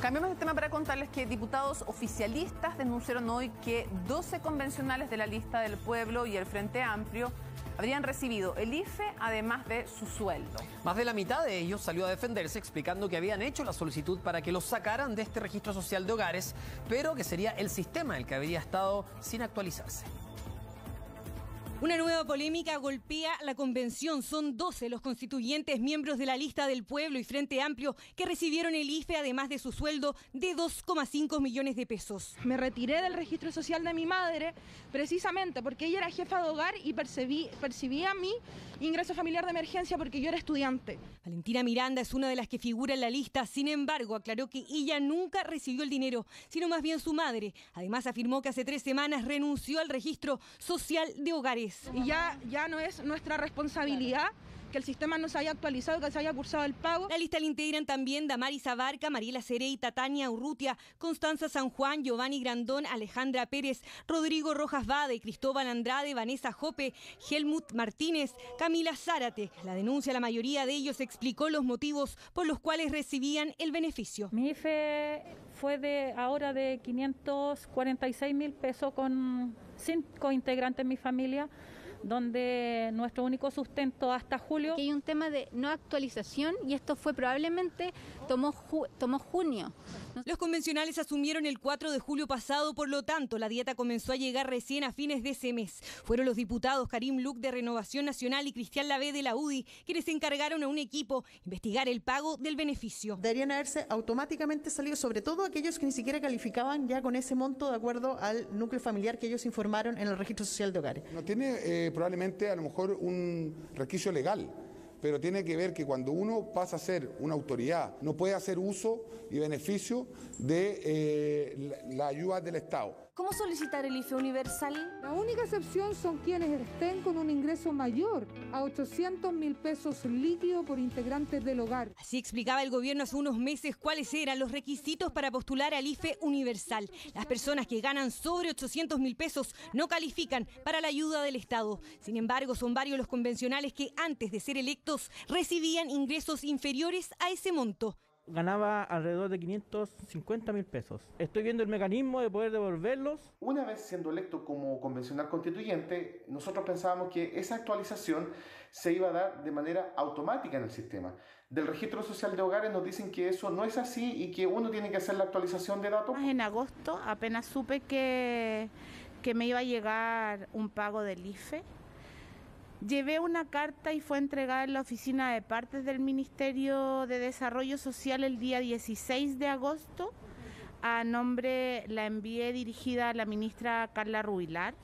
Cambiamos de tema para contarles que diputados oficialistas denunciaron hoy que 12 convencionales de la Lista del Pueblo y el Frente Amplio habrían recibido el IFE además de su sueldo. Más de la mitad de ellos salió a defenderse explicando que habían hecho la solicitud para que los sacaran de este registro social de hogares, pero que sería el sistema el que habría estado sin actualizarse. Una nueva polémica golpea la convención. Son 12 los constituyentes, miembros de la Lista del Pueblo y Frente Amplio, que recibieron el IFE además de su sueldo de 2,5 millones de pesos. Me retiré del registro social de mi madre precisamente porque ella era jefa de hogar y percibía mi ingreso familiar de emergencia porque yo era estudiante. Valentina Miranda es una de las que figura en la lista. Sin embargo, aclaró que ella nunca recibió el dinero, sino más bien su madre. Además, afirmó que hace 3 semanas renunció al registro social de hogares. Y ya no es nuestra responsabilidad que el sistema no se haya actualizado, que se haya cursado el pago. La lista la integran también Damaris Abarca, Mariela Cerey, Tatania Urrutia, Constanza San Juan, Giovanni Grandón, Alejandra Pérez, Rodrigo Rojas Vade, Cristóbal Andrade, Vanessa Jope, Helmut Martínez, Camila Zárate. La denuncia, la mayoría de ellos explicó los motivos por los cuales recibían el beneficio. Mi IFE fue ahora de 546 mil pesos con 5 integrantes en mi familia, donde nuestro único sustento hasta julio. Aquí hay un tema de no actualización y esto fue probablemente tomó junio. Los convencionales asumieron el 4 de julio pasado, por lo tanto la dieta comenzó a llegar recién a fines de ese mes. Fueron los diputados Karim Luck de Renovación Nacional y Cristian Labbé de la UDI quienes encargaron a un equipo investigar el pago del beneficio. Deberían haberse automáticamente salido, sobre todo aquellos que ni siquiera calificaban ya con ese monto de acuerdo al núcleo familiar que ellos informaron en el registro social de hogares. No tiene probablemente a lo mejor un requisito legal, pero tiene que ver que cuando uno pasa a ser una autoridad, no puede hacer uso y beneficio de la ayuda del Estado. ¿Cómo solicitar el IFE universal? La única excepción son quienes estén con un ingreso mayor a 800 mil pesos líquido por integrantes del hogar. Así explicaba el gobierno hace unos meses cuáles eran los requisitos para postular al IFE universal. Las personas que ganan sobre 800 mil pesos no califican para la ayuda del Estado. Sin embargo, son varios los convencionales que antes de ser electos recibían ingresos inferiores a ese monto. Ganaba alrededor de 550 mil pesos. Estoy viendo el mecanismo de poder devolverlos. Una vez siendo electo como convencional constituyente, nosotros pensábamos que esa actualización se iba a dar de manera automática en el sistema. Del registro social de hogares nos dicen que eso no es así y que uno tiene que hacer la actualización de datos. En agosto apenas supe que me iba a llegar un pago del IFE. Llevé una carta y fue entregada en la oficina de partes del Ministerio de Desarrollo Social el día 16 de agosto. A nombre la envié dirigida a la ministra Carla Rubilar.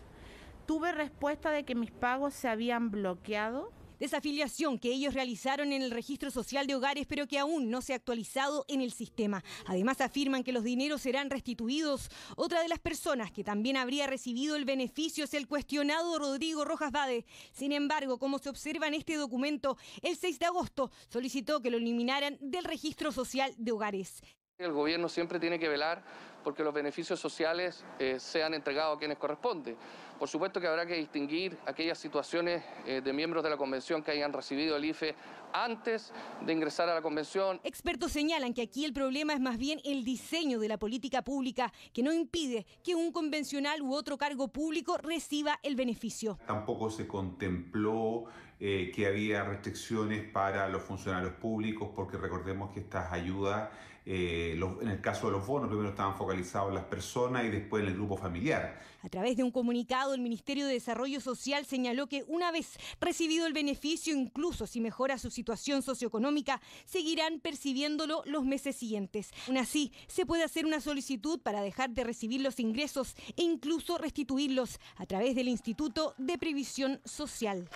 Tuve respuesta de que mis pagos se habían bloqueado. Desafiliación que ellos realizaron en el registro social de hogares, pero que aún no se ha actualizado en el sistema. Además, afirman que los dineros serán restituidos. Otra de las personas que también habría recibido el beneficio es el cuestionado Rodrigo Rojas Vade. Sin embargo, como se observa en este documento, el 6 de agosto solicitó que lo eliminaran del registro social de hogares. El gobierno siempre tiene que velar porque los beneficios sociales sean entregados a quienes corresponde. Por supuesto que habrá que distinguir aquellas situaciones de miembros de la convención que hayan recibido el IFE antes de ingresar a la convención. Expertos señalan que aquí el problema es más bien el diseño de la política pública, que no impide que un convencional u otro cargo público reciba el beneficio. Tampoco se contempló que había restricciones para los funcionarios públicos, porque recordemos que estas ayudas, en el caso de los bonos, primero estaban focalizados en las personas y después en el grupo familiar. A través de un comunicado, el Ministerio de Desarrollo Social señaló que una vez recibido el beneficio, incluso si mejora su situación socioeconómica, seguirán percibiéndolo los meses siguientes. Aún así, se puede hacer una solicitud para dejar de recibir los ingresos e incluso restituirlos a través del Instituto de Previsión Social.